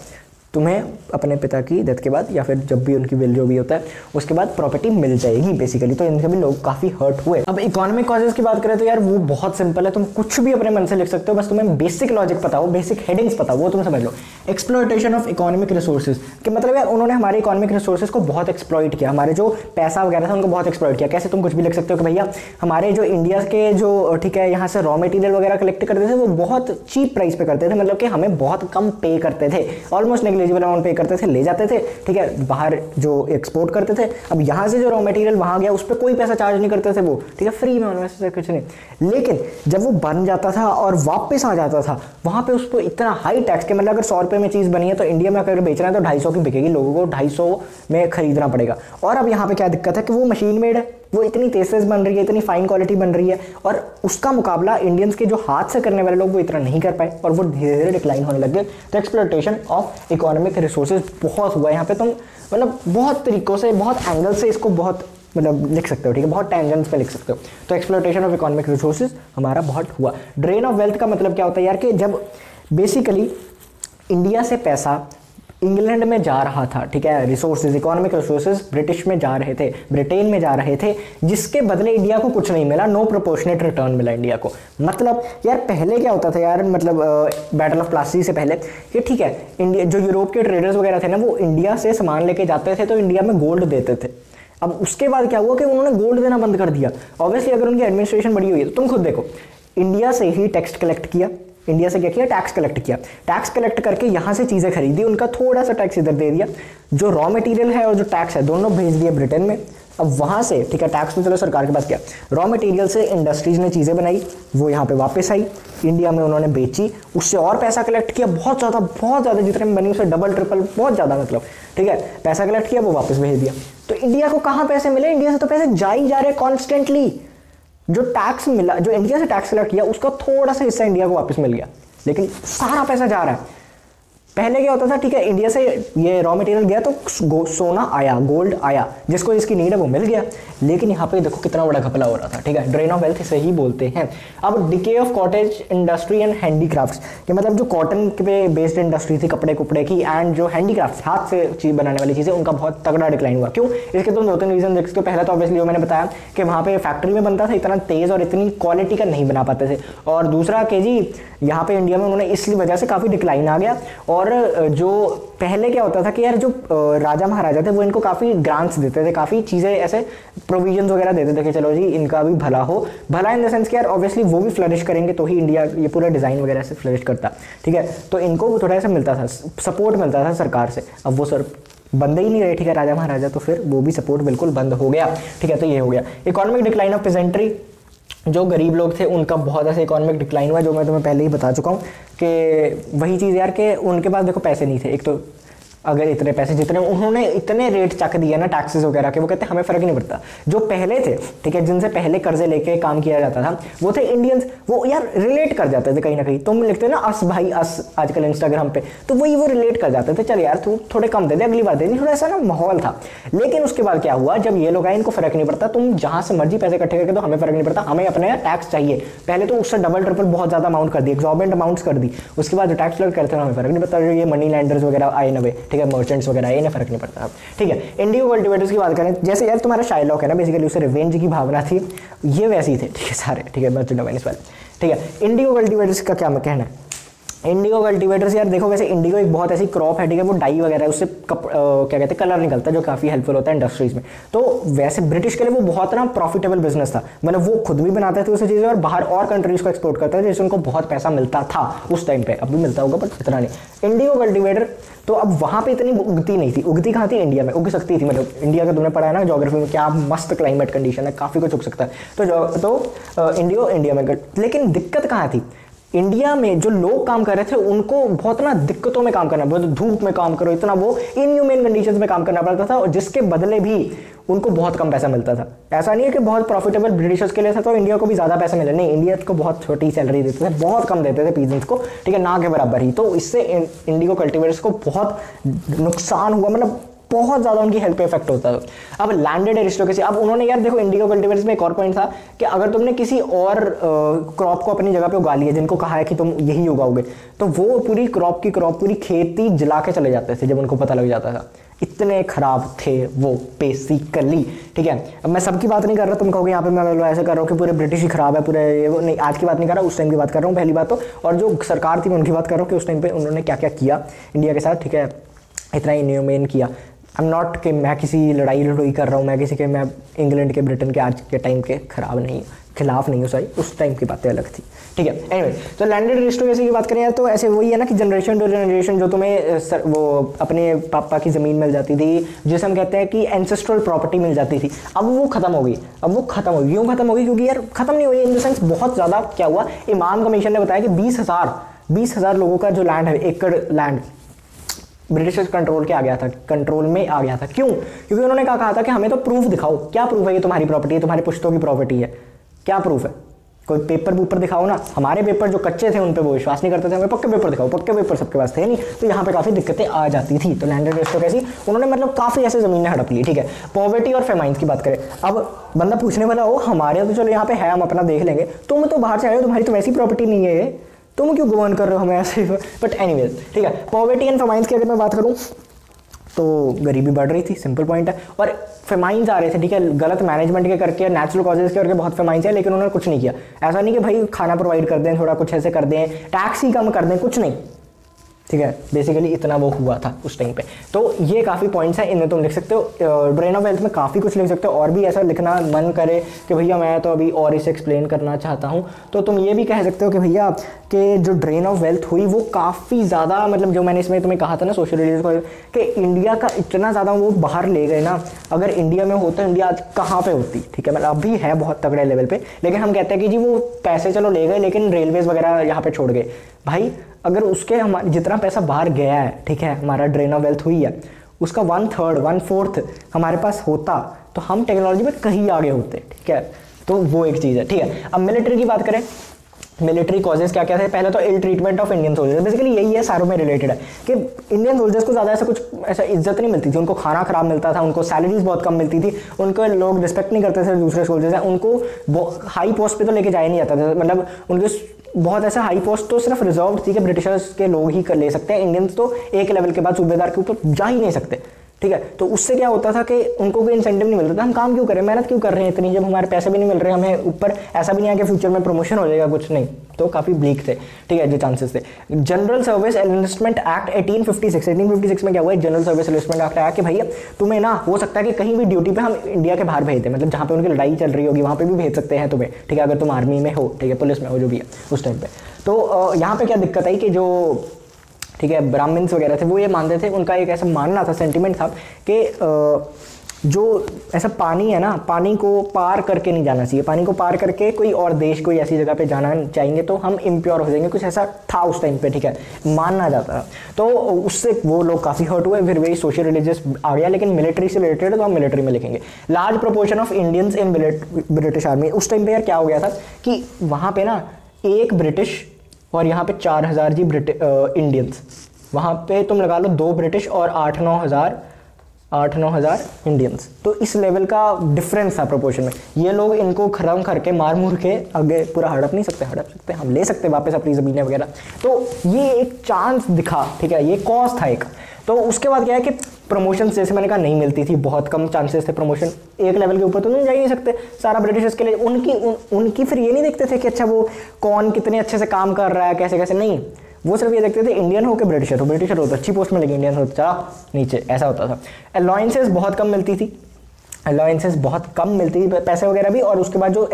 तुम्हें अपने पिता की डेथ के बाद या फिर जब भी उनकी विल जो भी होता है उसके बाद प्रॉपर्टी मिल जाएगी बेसिकली। तो इनके भी लोग काफ़ी हर्ट हुए। अब इकोनॉमिक कॉजेज़ की बात करें तो यार वो बहुत सिंपल है, तुम कुछ भी अपने मन से लिख सकते हो, बस तुम्हें बेसिक लॉजिक पता हो, बेसिक हेडिंग्स पता हो, वो तुम समझ लो। एक्सप्लॉयटेशन ऑफ इकोनॉमिक रिसोर्सेज के मतलब यार उन्होंने हमारे इकोनॉमिक रिसोर्सेज को बहुत एक्सप्लॉइट किया, हमारे जो पैसा वगैरह था उनको बहुत एक्सप्लॉइट किया। कैसे, तुम कुछ भी लिख सकते हो कि भैया हमारे जो इंडिया के जो, ठीक है, यहाँ से रॉ मटेरियल वगैरह कलेक्ट करते थे वो बहुत चीप प्राइस पर करते थे, मतलब कि हमें बहुत कम पे करते थे, ऑलमोस्ट निकले एलिजिबल अमाउंट पे करते थे, ले जाते थे, ठीक है, बाहर जो एक्सपोर्ट करते थे। अब यहाँ से जो रॉ मटेरियल वहाँ गया उस पर कोई पैसा चार्ज नहीं करते थे वो, ठीक है, फ्री में उनमें से कुछ नहीं। लेकिन जब वो बन जाता था और वापस आ जाता था वहाँ पे उसको इतना हाई टैक्स के, मतलब अगर 100 रुपये में चीज़ बनी है तो इंडिया में अगर बेचना है तो 250 की बिकेगी, लोगों को 250 में खरीदना पड़ेगा। और अब यहाँ पर क्या दिक्कत है कि वो मशीन मेड है, वो इतनी तेज बन रही है, इतनी फाइन क्वालिटी बन रही है, और उसका मुकाबला इंडियंस के जो हाथ से करने वाले लोग वो इतना नहीं कर पाए और वो धीरे धीरे डिक्लाइन होने लग गए। तो एक्सप्लॉयटेशन ऑफ इकोनॉमिक रिसोर्सेज बहुत हुआ है यहाँ पे। तुम मतलब बहुत तरीकों से, बहुत एंगल से इसको बहुत मतलब लिख सकते हो, ठीक है, बहुत टेंजेंट्स पे लिख सकते हो। तो एक्सप्लॉयटेशन ऑफ इकोनॉमिक रिसोर्सेज हमारा बहुत हुआ। ड्रेन ऑफ वेल्थ का मतलब क्या होता है यार, कि जब बेसिकली इंडिया से पैसा इंग्लैंड में जा रहा था, ठीक है, रिसोर्सेज, इकोनॉमिक रिसोर्सेज ब्रिटिश में जा रहे थे, ब्रिटेन में जा रहे थे, जिसके बदले इंडिया को कुछ नहीं मिला, नो प्रोपोर्शनेट रिटर्न मिला इंडिया को। मतलब यार पहले क्या होता था यार, मतलब बैटल ऑफ प्लासी से पहले कि ठीक है इंडिया, जो यूरोप के ट्रेडर्स वगैरह थे ना, वो इंडिया से सामान लेके जाते थे तो इंडिया में गोल्ड देते थे। अब उसके बाद क्या हुआ कि उन्होंने गोल्ड देना बंद कर दिया। ऑब्वियसली अगर उनकी एडमिनिस्ट्रेशन बढ़ी हुई है, तो तुम खुद देखो, इंडिया से ही टैक्स कलेक्ट किया, इंडिया से क्या किया, टैक्स कलेक्ट किया, टैक्स कलेक्ट करके यहाँ से चीज़ें खरीदी, उनका थोड़ा सा टैक्स इधर दे दिया, जो रॉ मटेरियल है और जो टैक्स है दोनों भेज दिए ब्रिटेन में। अब वहाँ से, ठीक है, टैक्स तो चलो सरकार के पास गया, रॉ मटेरियल से इंडस्ट्रीज़ ने चीज़ें बनाई, वो यहाँ पे वापस आई, इंडिया में उन्होंने बेची, उससे और पैसा कलेक्ट किया, बहुत ज़्यादा जितने में बनी उससे डबल ट्रिपल, बहुत ज़्यादा मतलब, ठीक है, पैसा कलेक्ट किया, वो वापस भेज दिया। तो इंडिया को कहाँ पैसे मिले? इंडिया से तो पैसे जा ही जा रहे कॉन्स्टेंटली। जो टैक्स मिला, जो इंडिया से टैक्स कलेक्ट किया, उसका थोड़ा सा हिस्सा इंडिया को वापस मिल गया, लेकिन सारा पैसा जा रहा है। पहले क्या होता था, ठीक है, इंडिया से ये रॉ मटेरियल गया तो सोना आया, गोल्ड आया, जिसको इसकी नीड है वो मिल गया, लेकिन यहाँ पे देखो कितना बड़ा घपला हो रहा था, ठीक है, ड्रेन ऑफ वेल्थ से ही बोलते हैं। अब decay of cottage industry and handicrafts, ये मतलब जो कॉटन पे बेस्ड इंडस्ट्री थी, कपड़े कुपड़े की, एंड जो हैंडीक्राफ्ट्स, हाथ से चीज़ बनाने वाली चीज़ें, उनका बहुत तगड़ा डिक्लाइन हुआ। क्यों? इसके तुम 2-3 रीज़न देख सकते हो। पहला तो ऑब्वियसली मैंने बताया कि वहाँ पर फैक्ट्री में बनता था, इतना तेज़ और इतनी क्वालिटी का नहीं बना पाते थे, और दूसरा कि जी यहाँ पर इंडिया में उन्होंने इसलिए वजह से काफ़ी डिक्लाइन आ गया। और जो पहले क्या होता था कि यार जो राजा महाराजा थे वो इनको काफ़ी ग्रांट्स देते थे, काफ़ी चीज़ें ऐसे प्रोविजंस वगैरह देते थे कि चलो जी इनका भी भला हो, भला इन द सेंस कि यार ऑब्वियसली वो भी फ्लरिश करेंगे तो ही इंडिया ये पूरा डिज़ाइन वगैरह से फ्लरिश करता, ठीक है, तो इनको थोड़ा ऐसा मिलता था, सपोर्ट मिलता था सरकार से। अब वो सर बंद ही नहीं रहे, ठीक है, राजा महाराजा, तो फिर वो भी सपोर्ट बिल्कुल बंद हो गया, ठीक है। तो ये हो गया इकोनॉमिक डिक्लाइन ऑफ पेजेंट्री, जो गरीब लोग थे उनका बहुत ऐसे इकोनॉमिक डिक्लाइन हुआ, जो मैं तुम्हें पहले ही बता चुका हूँ कि वही चीज़ यार कि उनके पास देखो पैसे नहीं थे। एक तो अगर इतने पैसे जितने उन्होंने इतने रेट चक दिया ना टैक्सेस वगैरह के, वो कहते हैं हमें फ़र्क नहीं पड़ता। जो पहले थे, ठीक है, जिनसे पहले कर्जे लेके काम किया जाता था वो थे इंडियंस, वो यार रिलेट कर जाते थे कहीं ना कहीं। तुम लिखते हो ना अस भाई अस आजकल इंस्टाग्राम पे, तो वही वो रिलेट कर जाते थे, चल यार तू थोड़े कम दे दे, अगली बार दे दे, थोड़ा ऐसा ना माहौल था। लेकिन उसके बाद क्या हुआ, जब ये लोग आए इनको फ़र्क नहीं पड़ता, तुम जहाँ से मर्जी पैसे इकट्ठे करके दो, हमें फ़र्क नहीं पड़ता, हमें अपने टैक्स चाहिए। पहले तो उससे डबल ट्रिपल बहुत ज़्यादा अमाउंट कर दी, एग्जॉर्बिटेंट अमाउंट्स कर दी। उसके बाद जो टैक्स कलेक्ट करते हैं हमें फ़र्क नहीं पड़ता, जो ये मनी लैंडर्स वगैरह आए नवे, ठीक है, मर्चेंट्स वगैरह, इन्हें फर्क नहीं पड़ता, ठीक है। इंडिगो कल्टिवेटर्स की बात करें, जैसे यार तुम्हारा शाइलॉक है ना, बेसिकली उसे रिवेंज की भावना थी, ये वैसे ही थे, ठीक है, सारे, ठीक है, मर्चेंट माइनस वाले, ठीक है। इंडिगो कल्टिवेटर्स का क्या कहना है? इंडिगो कल्टिवेटर्स यार देखो, वैसे इंडिगो एक बहुत ऐसी क्रॉप है, ठीक है, वो डाई वगैरह उससे क्या कहते हैं कलर निकलता है, जो काफ़ी हेल्पफुल होता है इंडस्ट्रीज़ में। तो वैसे ब्रिटिश के लिए वो बहुत ना प्रॉफिटेबल बिजनेस था, मतलब वो खुद भी बनाते थे उसे चीज़ें और बाहर और कंट्रीज़ को एक्सपोर्ट करते थे, जिससे उनको बहुत पैसा मिलता था उस टाइम पर। अब भी मिलता होगा बट इतना नहीं। इंडिगो कल्टिवेटर तो अब वहाँ पर इतनी उगती नहीं थी, उगती कहाँ थी? इंडिया में उग सकती थी, मतलब इंडिया का तुमने पढ़ा है ना ज्योग्राफी में, क्या मस्त क्लाइमेट कंडीशन है, काफ़ी कुछ उग सकता है। तो इंडिगो इंडिया में, लेकिन दिक्कत कहाँ थी? इंडिया में जो लोग काम कर रहे थे उनको बहुत ना दिक्कतों में काम करना, बहुत धूप में काम करो, इतना वो इनह्यूमन कंडीशंस में काम करना पड़ता था, और जिसके बदले भी उनको बहुत कम पैसा मिलता था। ऐसा नहीं है कि बहुत प्रॉफिटेबल ब्रिटिशर्स के लिए था तो इंडिया को भी ज़्यादा पैसा मिला, नहीं, इंडिया को बहुत छोटी सैलरी देते थे, बहुत कम देते थे पीजेंट्स को, ठीक है, ना के बराबर ही। तो इससे इंडिगो कल्टिवेटर्स को बहुत नुकसान हुआ, मतलब बहुत ज़्यादा उनकी हेल्थ पे इफेक्ट होता था। अब लैंडेड एरिस्टोक्रेसी, अब उन्होंने यार देखो इंडिगो कल्टिवेटर्स में एक और पॉइंट था कि अगर तुमने किसी और क्रॉप को अपनी जगह पे उगा लिया, जिनको कहा है कि तुम यही उगाओगे, तो वो पूरी क्रॉप की क्रॉप, पूरी खेती जला के चले जाते थे जब उनको पता लग जाता था, इतने ख़राब थे वो बेसिकली, ठीक है। अब मैं सबकी बात नहीं कर रहा, तुम कहोगे यहाँ पे मैं ऐसे कर रहा हूँ कि पूरे ब्रिटिश ही ख़राब है, पूरे ये वो नहीं, आज की बात नहीं कर रहा, उस टाइम की बात कर रहा हूँ पहली बात तो, और जो सरकार थी मैं उनकी बात कर रहा हूँ कि उस टाइम पर उन्होंने क्या क्या किया इंडिया के साथ, ठीक है, इतना इन्यूमेन किया। आई एम नॉट कि मैं किसी लड़ाई कर रहा हूँ, मैं किसी के, मैं इंग्लैंड के, ब्रिटेन के आज के टाइम के ख़राब नहीं, खिलाफ नहीं हो सही, उस टाइम की बातें अलग थी, ठीक है। एनीवे तो लैंडेड रिस्टोरेशन की बात करें तो ऐसे वही है ना कि जनरेशन टू जनरेशन जो तुम्हें वो अपने पापा की ज़मीन मिल जाती थी, जिसे हम कहते हैं कि एंसेस्ट्रल प्रॉपर्टी मिल जाती थी, अब वो ख़त्म हो गई। अब वो ख़त्म होगी, यूँ ख़त्म होगी क्योंकि यार ख़त्म नहीं हुई इन द सेंस, बहुत ज़्यादा क्या हुआ, इमाम कमीशन ने बताया कि 20,000 लोगों का जो लैंड है, एकड़ लैंड ब्रिटिशर्स कंट्रोल के आ गया था, कंट्रोल में आ गया था। क्यों? क्योंकि उन्होंने कहा था कि हमें तो प्रूफ दिखाओ, क्या प्रूफ है ये तुम्हारी प्रॉपर्टी है, तुम्हारे पुश्तों की प्रॉपर्टी है, क्या प्रूफ है, कोई पेपर वूपर दिखाओ ना। हमारे पेपर जो कच्चे थे उन पे वो विश्वास नहीं करते थे, हमें पक्के पेपर दिखाओ, पक्के पेपर सबके पास थे नहीं, तो यहाँ पे काफ़ी दिक्कतें आ जाती थी। तो लैंड कैसी उन्होंने मतलब काफ़ी ऐसे ज़मीनें हड़प ली, ठीक है। पॉवर्टी और फेमाइंस की बात करें, अब बंदा पूछने वाला हो हमारे तो चलो यहाँ पे है, हम अपना देख लेंगे, तुम तो बाहर से आए हो, तुम्हारी तो वैसी प्रॉपर्टी नहीं है, तुम क्यों गवर्न कर रहे हो हमें ऐसे, बट एनीवेज ठीक है। पॉवर्टी एंड फेमाइंस की अगर मैं बात करूँ तो गरीबी बढ़ रही थी, सिंपल पॉइंट है, और फेमाइंस आ रहे थे, ठीक है, गलत मैनेजमेंट के करके, नेचुरल कॉजेज के करके बहुत फेमाइंस है, लेकिन उन्होंने कुछ नहीं किया। ऐसा नहीं कि भाई खाना प्रोवाइड कर दें, थोड़ा कुछ ऐसे कर दें, टैक्स ही कम कर दें, कुछ नहीं, ठीक है। बेसिकली इतना वो हुआ था उस टाइम पे। तो ये काफ़ी पॉइंट्स हैं, इनमें तुम लिख सकते हो, ब्रेन ऑफ वेल्थ में काफ़ी कुछ लिख सकते हो, और भी ऐसा लिखना मन करे कि भैया मैं तो अभी और इसे एक्सप्लेन करना चाहता हूँ, तो तुम ये भी कह सकते हो कि भैया कि जो ड्रेन ऑफ वेल्थ हुई वो काफ़ी ज़्यादा, मतलब जो मैंने इसमें तुम्हें कहा था ना सोशल रिलीज कि इंडिया का इतना ज़्यादा वो बाहर ले गए ना, अगर इंडिया में हो तो इंडिया आज कहाँ पर होती, ठीक है, मतलब अभी है बहुत तगड़े लेवल पर, लेकिन हम कहते हैं कि जी वो पैसे चलो ले गए लेकिन रेलवेज़ वगैरह यहाँ पर छोड़ गए। भाई अगर उसके हमारे जितना पैसा बाहर गया है, ठीक है, हमारा ड्रेन ऑफ वेल्थ हुई है, उसका 1/3, 1/4 हमारे पास होता तो हम टेक्नोलॉजी में कहीं आगे होते, ठीक है, तो वो एक चीज़ है, ठीक है। अब मिलिट्री की बात करें, मिलिट्री कॉजेज़ क्या क्या थे, पहले तो ill treatment of Indian soldiers, basically यही है, सारों में रिलेटेड है कि इंडियन सोल्जर्स को ज़्यादा ऐसा कुछ ऐसा इज्जत नहीं मिलती थी, उनको खाना खराब मिलता था, उनको सैलरीज बहुत कम मिलती थी, उनको लोग रिस्पेक्ट नहीं करते थे दूसरे सोल्जर्स हैं, उनको हाई पोस्ट पे तो लेके जाया नहीं जाता था, मतलब उनके बहुत ऐसा हाई पोस्ट तो सिर्फ रिजर्व थी कि ब्रिटिशर्स के लोग ही ले सकते हैं, इंडियंस तो एक लेवल के बाद सूबेदार के ऊपर जा ही नहीं सकते, ठीक है। तो उससे क्या होता था कि उनको कोई इंसेंटिव नहीं मिलता था, हम काम क्यों करें, मेहनत क्यों कर रहे हैं इतनी, जब हमारे पैसे भी नहीं मिल रहे हमें, ऊपर ऐसा भी नहीं है कि फ्यूचर में प्रमोशन हो जाएगा, कुछ नहीं, तो काफ़ी ब्लीक थे, ठीक है, जो चांसेस थे। जनरल सर्विस एनलिस्टमेंट एक्ट 1856 में क्या हुआ है, जनरल सर्विस एनलिस्टमेंट एक्ट आया कि भैया तुम्हें ना हो सकता है कि कहीं भी ड्यूटी पे हम इंडिया के बाहर भेज दें, मतलब जहाँ पे उनकी लड़ाई चल रही होगी वहाँ पे भी भेज सकते हैं तुम्हें, ठीक है, अगर तुम आर्मी में हो, ठीक है, पुलिस में हो, जो भी है उस टाइम पर। तो यहाँ पर क्या दिक्कत आई कि जो, ठीक है, ब्राह्मण्स वगैरह थे वो ये मानते थे, उनका एक ऐसा मानना था, सेंटिमेंट था कि जो ऐसा पानी है ना, पानी को पार करके नहीं जाना चाहिए, पानी को पार करके कोई और देश, कोई ऐसी जगह पे जाना चाहेंगे तो हम इम्प्योर हो जाएंगे, कुछ ऐसा था उस टाइम पे, ठीक है, मानना जाता था। तो उससे वो लोग काफ़ी हर्ट हुए, फिर वही सोशल रिलीजियस आ गया, लेकिन मिलिट्री से रिलेटेड तो हम मिलिट्री में लिखेंगे। Large proportion of Indians in British army, उस टाइम पर यार क्या हो गया था कि वहाँ पर ना 1 ब्रिटिश और यहाँ पे 4000 जी इंडियंस, वहाँ पे तुम लगा लो 2 ब्रिटिश और 8-9 हज़ार इंडियंस, तो इस लेवल का डिफरेंस था प्रोपोर्शन में। ये लोग इनको खत्म करके मार मूर के आगे पूरा हड़प नहीं सकते, हड़प सकते हम, ले सकते वापस अपनी ज़मीनें वगैरह, तो ये एक चांस दिखा, ठीक है, ये कॉज था एक। तो उसके बाद क्या है कि प्रमोशन जैसे मैंने कहा नहीं मिलती थी, बहुत कम चांसेस थे प्रमोशन, एक लेवल के ऊपर तो तुम जा ही नहीं सकते, सारा ब्रिटिशर्स के लिए उनकी फिर ये नहीं देखते थे कि अच्छा वो कौन कितने अच्छे से काम कर रहा है, कैसे कैसे, नहीं, वो सिर्फ ये देखते थे इंडियन हो के ब्रिटिशर हो, ब्रिटिशर हो तो अच्छी पोस्ट में लगे, इंडियन हो तो चला नीचे, ऐसा होता था। अलायंसेस बहुत कम मिलती थी, पैसे वगैरह भी, और उसके बाद जो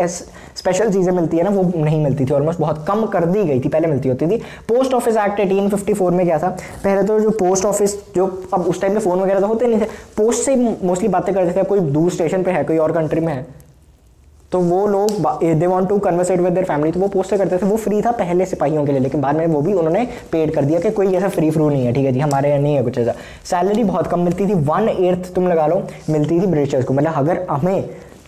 स्पेशल चीज़ें मिलती है ना वो नहीं मिलती थी, ऑलमोस्ट बहुत कम कर दी गई थी, पहले मिलती होती थी। पोस्ट ऑफिस एक्ट 1854 में क्या था, पहले तो जो पोस्ट ऑफिस, जो अब उस टाइम पे फ़ोन वगैरह तो होते नहीं थे, पोस्ट से मोस्टली बातें करते थे, कोई दूर स्टेशन पे है, कोई और कंट्री में है, तो वो लोग they want to conversate with their family, तो वो पोस्ट से करते थे, वो फ्री था पहले सिपाहियों के लिए, लेकिन बाद में वो भी उन्होंने पेड कर दिया कि कोई ऐसा फ्री फ्रू नहीं है, ठीक है जी, हमारे यहाँ नहीं है कुछ ऐसा। सैलरी बहुत कम मिलती थी, 1/8 तुम लगा लो मिलती थी ब्रिटिशर्स को, मतलब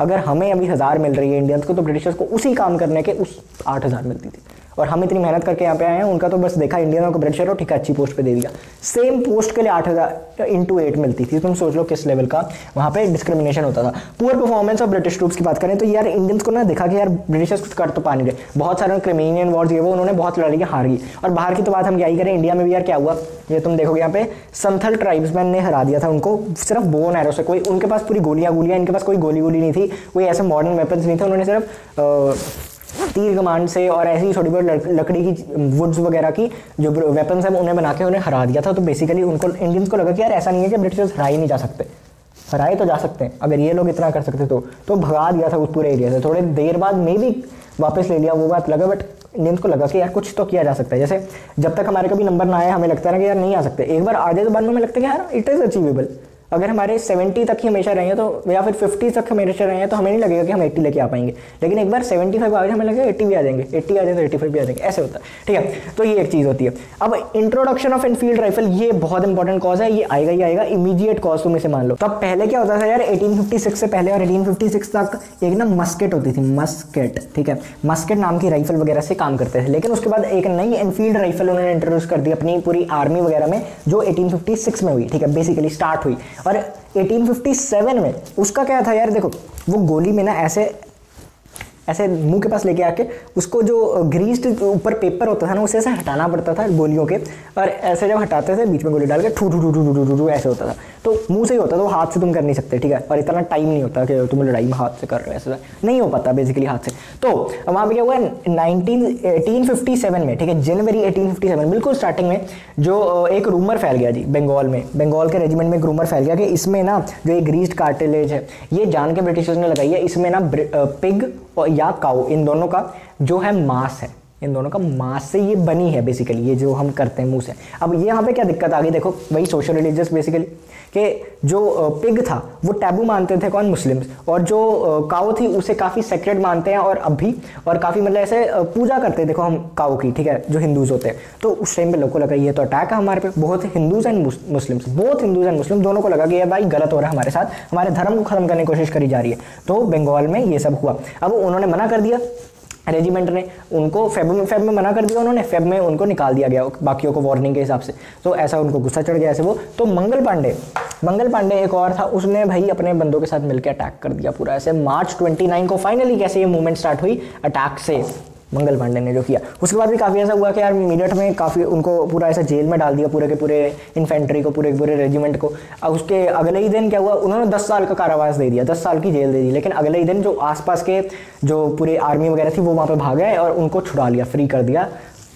अगर हमें अभी 1000 मिल रही है इंडियंस को, तो ब्रिटिशर्स को उसी काम करने के उस 8000 मिलती थी, और हम इतनी मेहनत करके यहाँ पे आए हैं, उनका तो बस देखा इंडियनों को ब्रिटिशर हो, ठीक है, अच्छी पोस्ट पे दे दिया। सेम पोस्ट के लिए 8000 × 8 मिलती थी, तुम सोच लो किस लेवल का वहाँ पे डिस्क्रिमिनेशन होता था। Poor performance of British troops की बात करें तो यार इंडियंस को ना देखा कि यार ब्रिटिशर्स कुछ कर तो पा नहीं रहे, बहुत सारे क्रिमिनियन वॉर्स ये वो, उन्होंने बहुत लड़ाइयाँ हार गई, और बाहर की तो बात हम क्या ही करें, इंडिया में भी यार क्या हुआ, ये तुम देखोगे यहाँ पे संथल ट्राइब्समैन ने हरा दिया था उनको सिर्फ बोन एरो से, कोई उनके पास पूरी गोलियाँ, इनके पास कोई गोली नहीं थी, कोई ऐसे मॉडर्न वेपन्स नहीं थे, उन्होंने सिर्फ तीर कमांड से और ऐसी थोड़ी बहुत लकड़ी की वुड्स वगैरह की जो वेपन्स हैं उन्हें बना के उन्हें हरा दिया था। तो बेसिकली उनको, इंडियंस को लगा कि यार ऐसा नहीं है कि ब्रिटिशर्स हरा ही नहीं जा सकते, हराए तो जा सकते हैं, अगर ये लोग इतना कर सकते तो भगा दिया था उस पूरे एरिया से। थोड़े देर बाद में भी वापस ले लिया, वो बात लगा, बट इंडियंस को लगा कि यार कुछ तो किया जा सकता है। जैसे जब तक हमारे कभी नंबर ना आए हमें लगता है कि यार नहीं आ सकते, एक बार आ जाए तो बाद में हमें लगता है कि यार इट इज़ अचीवेबल। अगर हमारे 70 तक ही हमेशा रहेंगे तो या फिर 50 तक हमेशा रहेंगे तो हमें नहीं लगेगा कि हम 80 लेके आ पाएंगे, लेकिन एक बार 75 आ गए हमें लगेगा 80 भी आ जाएंगे, 80 आ जाए तो 85 भी आ जाएंगे, ऐसे होता है। ठीक है, तो ये एक चीज़ होती है। अब इंट्रोडक्शन ऑफ एनफील्ड राइफल, ये बहुत इंपॉर्टेंट कॉज है, ये आएगा ही आएगा, इमीडिएट कॉज तुम इसे मान लो। तब पहले क्या होता था यार, 1856 से पहले और 1856 तक एक ना मस्केट होती थी, मस्केट, ठीक है, मस्केट नाम की राइफल वगैरह से काम करते थे। लेकिन उसके बाद एक नई एनफील्ड राइफल उन्होंने इंट्रोड्यूस कर दी अपनी पूरी आर्मी वगैरह में, जो 1856 में हुई, ठीक है, बेसिकली स्टार्ट हुई। और 1857 में उसका क्या था यार, देखो वो गोली में ना ऐसे ऐसे मुंह के पास लेके आके उसको जो ग्रीस्ड ऊपर पेपर होता था ना उसे ऐसे हटाना पड़ता था गोलियों के, और ऐसे जब हटाते थे बीच में गोली डाल के ठू ठू ठू ठू ठू ठू ऐसे होता था, तो मुंह से ही होता था, वो हाथ से तुम कर नहीं सकते, ठीक है, और इतना टाइम नहीं होता कि तुम लड़ाई में हाथ से कर रहे हो, ऐसा नहीं हो पाता बेसिकली हाथ से। तो वहाँ पर क्या हुआ 1857 में, ठीक है, जनवरी 1857 बिल्कुल स्टार्टिंग में जो एक रूमर फैल गया जी बंगाल में, बंगाल के रेजिमेंट में एक रूमर फैल गया कि इसमें ना जो ये ग्रीस्ड कार्टिलेज है ये जान के ब्रिटिशर्स ने लगाई है, इसमें ना पिग या काऊ इन दोनों का जो है मांस है, इन दोनों का मांस से ये बनी है बेसिकली, ये जो हम करते हैं मुंह से। अब ये यहाँ पे क्या दिक्कत आ गई, देखो वही सोशल रिलीजियस बेसिकली, कि जो पिग था वो टैबू मानते थे कौन, मुस्लिम्स, और जो काऊ थी उसे काफ़ी सेक्रेड मानते हैं और अभी, और काफ़ी मतलब ऐसे पूजा करते हैं देखो हम काऊ की, ठीक है, जो हिंदूज होते हैं। तो उस टाइम पे लोगों को लगा ये तो अटैक है हमारे पे, बहुत हिंदूज एंड मुस्लिम्स, बहुत हिंदूज एंड मुस्लिम दोनों को लगा कि ये भाई गलत हो रहा है हमारे साथ, हमारे धर्म को ख़त्म करने की कोशिश करी जा रही है। तो बंगाल में ये सब हुआ। अब उन्होंने मना कर दिया रेजिमेंट ने, उनको फेब में मना कर दिया उन्होंने, फेब में उनको निकाल दिया गया बाकियों को वार्निंग के हिसाब से, तो ऐसा उनको गुस्सा चढ़ गया ऐसे वो। तो मंगल पांडे एक और था, उसने भाई अपने बंदों के साथ मिलकर अटैक कर दिया पूरा ऐसे। मार्च 29 को फाइनली कैसे ये मूवमेंट स्टार्ट हुई अटैक से, मंगल पांडे ने जो किया। उसके बाद भी काफ़ी ऐसा हुआ कि यार मीडियट में काफ़ी उनको पूरा ऐसा जेल में डाल दिया, पूरे के पूरे इन्फेंट्री को, पूरे के पूरे रेजिमेंट को। अब उसके अगले ही दिन क्या हुआ, उन्होंने 10 साल का कारावास दे दिया, 10 साल की जेल दे दी, लेकिन अगले ही दिन जो आसपास के जो पूरे आर्मी वगैरह थी वो वहाँ पर भाग गए और उनको छुड़ा लिया, फ्री कर दिया,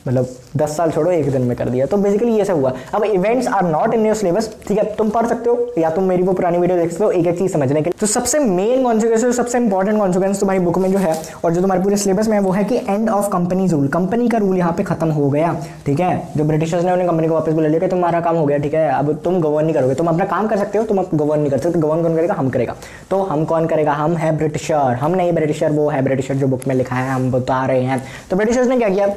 मतलब 10 साल छोड़ो एक दिन में कर दिया। तो बेसिकली ये सब हुआ। अब events are not in your syllabus, ठीक है, तुम पढ़ सकते हो या तुम मेरी वो पुरानी वीडियो देख सकते हो एक एक चीज समझने के लिए। तो सबसे मेन कॉन्सिक्वेंस, सबसे इंपॉर्टेंट कॉन्सिक्वेंस तुम्हारी बुक में जो है और जो तुम्हारे पूरे सिलेबस में है वो है कि end of company's rule, company का रूल यहाँ पे खत्म हो गया, ठीक है। जो ब्रिटिशर्स ने उन्हें कंपनी को वापस बुला लिया कि तुम्हारा काम हो गया, ठीक है, अब तुम गवर्न नहीं करोगे, तुम अपना काम कर सकते हो, तुम अब गवर्न नहीं कर सकते, गवर्न कौन करेगा, हम करेगा। तो हम कौन करेगा, हम है ब्रिटिशर, हम नहीं ब्रिटिशर, वो है ब्रिटिशर जो बुक में लिखा है, हम बता रहे हैं। तो ब्रिटिशर्स ने क्या किया,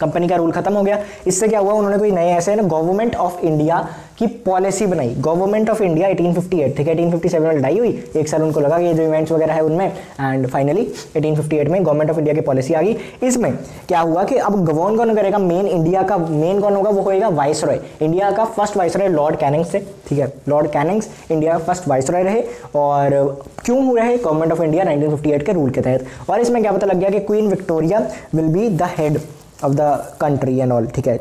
कंपनी का रूल खत्म हो गया। इससे क्या हुआ, उन्होंने कोई नए ऐसे ना गवर्नमेंट ऑफ इंडिया की पॉलिसी बनाई, गवर्नमेंट ऑफ इंडिया 1858, ठीक है, 1857 में लड़ाई हुई, एक साल उनको लगा कि जो इवेंट्स वगैरह है उनमें, एंड फाइनली 1858 में गवर्नमेंट ऑफ इंडिया की पॉलिसी आ गई। इसमें क्या हुआ कि अब गवर्न कौन करेगा, मेन इंडिया का मेन कौन होगा, वो होएगा वाइस रॉय, इंडिया का first viceroy Lord Canning से, ठीक है, लॉर्ड कैनिंग्स इंडिया का फर्स्ट वाइस रॉय रहे। और क्यों हुए रहे, गवर्नमेंट ऑफ इंडिया 1958 के रूल के तहत। और इसमें क्या पता लग गया कि queen Victoria will be the head of the country and all, ठीक है,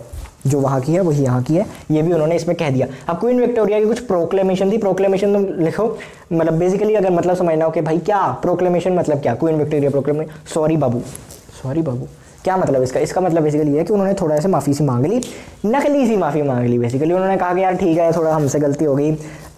जो वहाँ की है वही यहाँ की है, ये भी उन्होंने इसमें कह दिया। अब क्वीन विक्टोरिया की कुछ प्रोक्लेमेशन थी, प्रोक्लेमेशन तुम लिखो, मतलब बेसिकली अगर मतलब समझना हो कि भाई क्या प्रोक्लेमेशन मतलब क्या, क्वीन विक्टोरिया प्रोक्लेमेशन, सॉरी बाबू क्या मतलब इसका मतलब बेसिकली है कि उन्होंने थोड़ा ऐसे माफ़ी सी मांग ली, नकली सी माफ़ी मांग ली बेसिकली। उन्होंने कहा कि यार ठीक है थोड़ा हमसे गलती हो गई,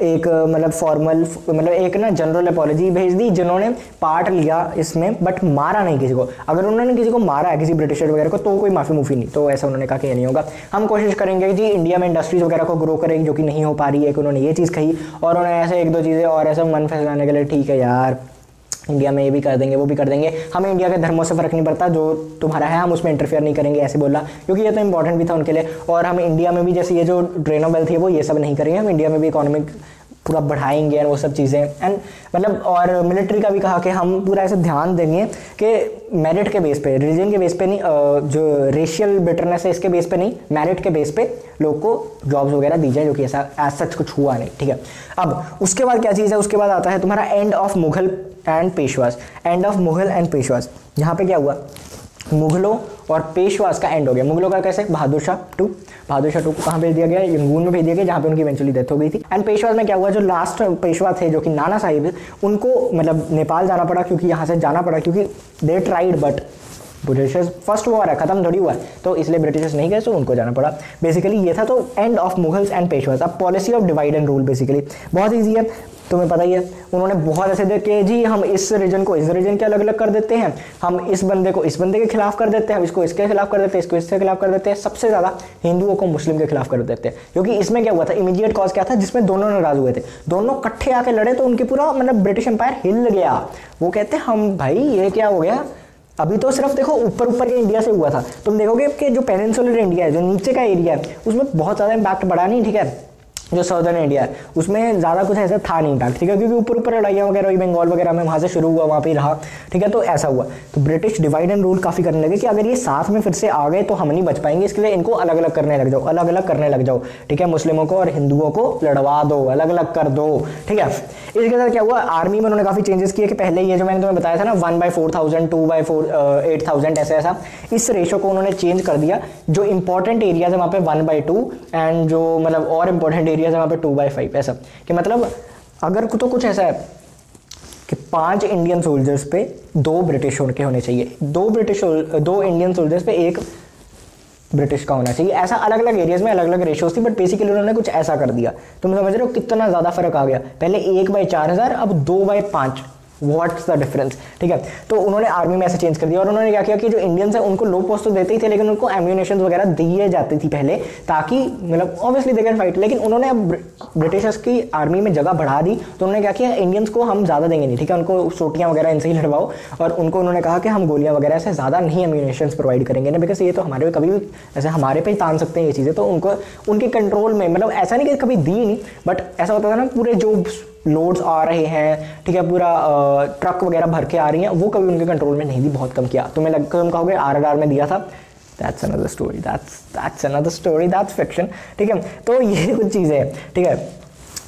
एक मतलब फॉर्मल मतलब एक ना जनरल अपॉलॉजी भेज दी, जिन्होंने पार्ट लिया इसमें बट मारा नहीं किसी को। अगर उन्होंने किसी को मारा है किसी ब्रिटिशर वगैरह को तो कोई माफ़ी मूफ़ी नहीं, तो ऐसा उन्होंने कहा कि ये नहीं होगा, हम कोशिश करेंगे जी इंडिया में इंडस्ट्रीज़ वगैरह को ग्रो करेंगे जो कि नहीं हो पा रही है, कि उन्होंने ये चीज़ कही। और उन्होंने ऐसे एक दो चीज़ें और ऐसे मन फैसलाने के लिए, ठीक है यार इंडिया में ये भी कर देंगे वो भी कर देंगे, हमें इंडिया के धर्मों से फ़र्क नहीं पड़ता, जो तुम्हारा है हम उसमें इंटरफेयर नहीं करेंगे, ऐसे बोला, क्योंकि ये तो इंपॉर्टेंट भी था उनके लिए। और हम इंडिया में भी जैसे ये जो ड्रेन ऑफ वेल्थ है वो ये सब नहीं करेंगे, हम इंडिया में भी इकोनॉमिक पूरा बढ़ाएंगे एंड वो सब चीज़ें एंड मतलब। और मिलिट्री का भी कहा कि हम पूरा ऐसे ध्यान देंगे कि मेरिट के बेस पे, रिलीजन के बेस पे नहीं, जो रेशियल बेटरनेस है इसके बेस पे नहीं, मेरिट के बेस पे लोग को जॉब्स वगैरह दी जाए, जो कि ऐसा एज सच कुछ हुआ नहीं, ठीक है। अब उसके बाद क्या चीज़ है, उसके बाद आता है तुम्हारा end of Mughal and Peshwas, end of Mughal and Peshwas. यहाँ पे क्या हुआ, मुगलों और पेशवास का एंड हो गया। मुगलों का कैसे, बहादुर शाह II को कहाँ भेज दिया गया, यंगून में भेज दिया गया जहाँ पे उनकी इवेंचुअली डेथ हो गई थी। एंड पेशवास में क्या हुआ, जो लास्ट पेशवा थे जो कि नाना साहिब, उनको मतलब नेपाल जाना पड़ा, क्योंकि यहाँ से जाना पड़ा क्योंकि they tried but Britishers, first war है खत्म थोड़ी हुआ, तो इसलिए ब्रिटिशर्स नहीं गए, तो उनको जाना पड़ा बेसिकली। ये था तो end of Mughals and Peshwas. अब policy of divide and rule basically बहुत ईजी है, तुम्हें पता ही है। उन्होंने बहुत ऐसे देखे जी हम इस रीजन को इस रीजन के अलग अलग कर देते हैं, हम इस बंदे को इस बंदे के खिलाफ कर देते हैं, हम इसको इसके खिलाफ कर देते हैं, इसको इसके खिलाफ कर देते हैं। सबसे ज़्यादा हिंदुओं को मुस्लिम के खिलाफ कर देते हैं, क्योंकि इसमें क्या हुआ था, इमीडिएट कॉज क्या था जिसमें दोनों नाराज हुए थे, दोनों इकट्ठे आके लड़े तो उनकी पूरा मतलब ब्रिटिश एम्पायर हिल गया। वो कहते हम भाई ये क्या हो गया, अभी तो सिर्फ देखो ऊपर ऊपर के इंडिया से हुआ था, तुम देखोगे कि जो पेनिनसुलर इंडिया है जो नीचे का एरिया है उसमें बहुत ज़्यादा इम्पैक्ट बढ़ा नहीं, ठीक है, जो सदर्न इंडिया है उसमें ज़्यादा कुछ ऐसा था नहीं इम्पैक्ट, ठीक है, क्योंकि ऊपर ऊपर लड़ाइयाँ वगैरह हुई बंगाल वगैरह में, वहाँ से शुरू हुआ, वहाँ पे रहा, ठीक है। तो ऐसा हुआ तो ब्रिटिश डिवाइड एंड रूल काफ़ी करने लगे कि अगर ये साथ में फिर से आ गए तो हम नहीं बच पाएंगे, इसके लिए इनको अलग अलग करने लग जाओ, अलग अलग करने लग जाओ, ठीक है, मुस्लिमों को और हिंदुओं को लड़वा दो, अलग अलग कर दो, ठीक है। इसके साथ क्या हुआ, आर्मी में उन्होंने काफ़ी चेंजेस किए कि पहले ये जो मैंने तुम्हें बताया था ना 1/4000 2/8000 ऐसा इस रेशो को उन्होंने चेंज कर दिया। जो इंपॉर्टेंट एरियाज है वहाँ पे 1/2 एंड जो मतलब और इम्पोर्टेंट वहाँ पे 2/5 ऐसा, कि मतलब अगर तो कुछ ऐसा है कि 5 इंडियन सोल्जर्स पे 2 ब्रिटिश के होने चाहिए, 2 इंडियन सोल्जर्स पे 1 ब्रिटिश का होना चाहिए, ऐसा अलग अलग एरियाज में अलग अलग रेशियोज थी, बट बेसिकली उन्होंने कुछ ऐसा कर दिया। तुम समझ रहे हो कितना ज़्यादा फर्क आ गया, पहले 1/4000 अब 2/5, व्हाट्स द डिफरेंस, ठीक है। तो उन्होंने आर्मी में ऐसे चेंज कर दिया और उन्होंने क्या किया कि जो इंडियंस हैं उनको लो पोस्ट तो देते ही थे लेकिन उनको एम्यूनेशन वगैरह दिए जाती थी पहले, ताकि मतलब ऑब्वियसली दे कैन फाइट, लेकिन उन्होंने अब ब्रिटिशर्स की आर्मी में जगह बढ़ा दी तो उन्होंने क्या किया, इंडियंस को हम ज़्यादा देंगे नहीं, ठीक है, उनको सोटियाँ वगैरह इनसे ही लड़वाओ, और उनको उन्होंने कहा कि हम गोलियाँ वगैरह से ज़्यादा नहीं एम्यूनेशन प्रोवाइड करेंगे ना, बिकॉज ये तो हमारे पे कभी भी ऐसे हमारे पे ही तान सकते हैं ये चीज़ें, तो उनको उनके कंट्रोल में, मतलब ऐसा नहीं कि कभी दी नहीं, बट ऐसा होता था ना पूरे जो लोड्स आ रहे हैं, ठीक है, पूरा ट्रक वगैरह भर के आ रही हैं, वो कभी उनके कंट्रोल में नहीं दी, बहुत कम किया। तुम्हें लगता तुम कहोगे RRR में दिया था, that's another story that's fiction, ठीक है। तो ये कुछ चीज़ें हैं, ठीक है,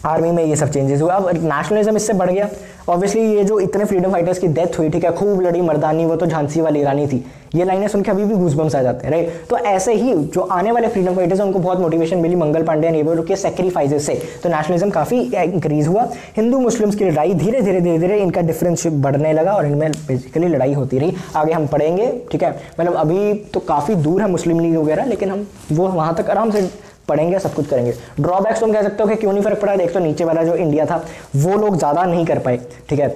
आर्मी में ये सब चेंजेस हुआ। अब नेशनलिज्म इससे बढ़ गया, ऑब्वियसली ये जो इतने फ्रीडम फाइटर्स की डेथ हुई, ठीक है, खूब लड़ी मर्दानी वो तो झांसी वाली रानी थी, ये लाइनें सुनकर अभी भी गूजबम्स आ जाते हैं, राइट। तो ऐसे ही जो आने वाले फ्रीडम फाइटर्स हैं उनको बहुत मोटिवेशन मिली मंगल पांडे नेबर के सेक्रीफाइसेस से, तो नेशनलिज्म काफ़ी इंक्रीज हुआ। हिंदू मुस्लिम्स की लड़ाई धीरे धीरे धीरे धीरे इनका डिफरेंस बढ़ने लगा और इनमें बेसिकली लड़ाई होती रही, आगे हम पढ़ेंगे, ठीक है, मतलब अभी तो काफ़ी दूर है मुस्लिम लीग वगैरह, लेकिन हम वो वहाँ तक आराम से पढ़ेंगे, सब कुछ करेंगे। ड्रॉबैक्स तुम कह सकते हो कि क्यों नहीं फर्क पड़ा, एक तो नीचे वाला जो इंडिया था वो लोग ज़्यादा नहीं कर पाए, ठीक है,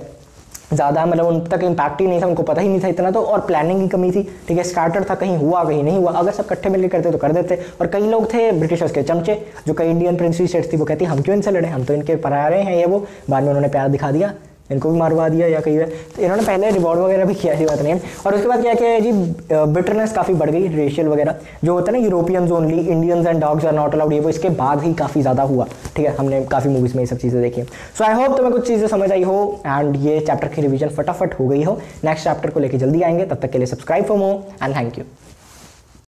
ज़्यादा मतलब उन तक इम्पैक्ट ही नहीं था, उनको पता ही नहीं था इतना, तो और प्लानिंग की कमी थी, ठीक है, स्कार्टर था, कहीं हुआ कहीं नहीं हुआ, अगर सब इकट्ठे मिलकर करते तो कर देते। और कई लोग थे ब्रिटिशर्स के चमचे, जो कई इंडियन प्रिंसली स्टेट्स थी वो कहती हम क्यों इनसे लड़े, हम तो इनके पराये हैं, ये वो बाद में उन्होंने प्यार दिखा दिया, इनको भी मारवा दिया, या कहीं तो इन्होंने पहले रिवॉर्ड वगैरह भी किया, ऐसी बात नहीं है। और उसके बाद क्या किया जी, बिटरनेस काफ़ी बढ़ गई, रेशियल वगैरह जो होता है ना, Europeans only, Indians and dogs are not allowed, ये वो इसके बाद ही काफ़ी ज़्यादा हुआ, ठीक है, हमने काफ़ी मूवीज़ में ये सब चीज़ें देखी। सो आई होप तुम्हें कुछ चीज़ें समझ आई हो एंड ये चैप्टर की रिविजन फटाफट हो गई हो। नेक्स्ट चैप्टर को लेकर जल्दी आएंगे, तब तक के लिए subscribe for more and thank you.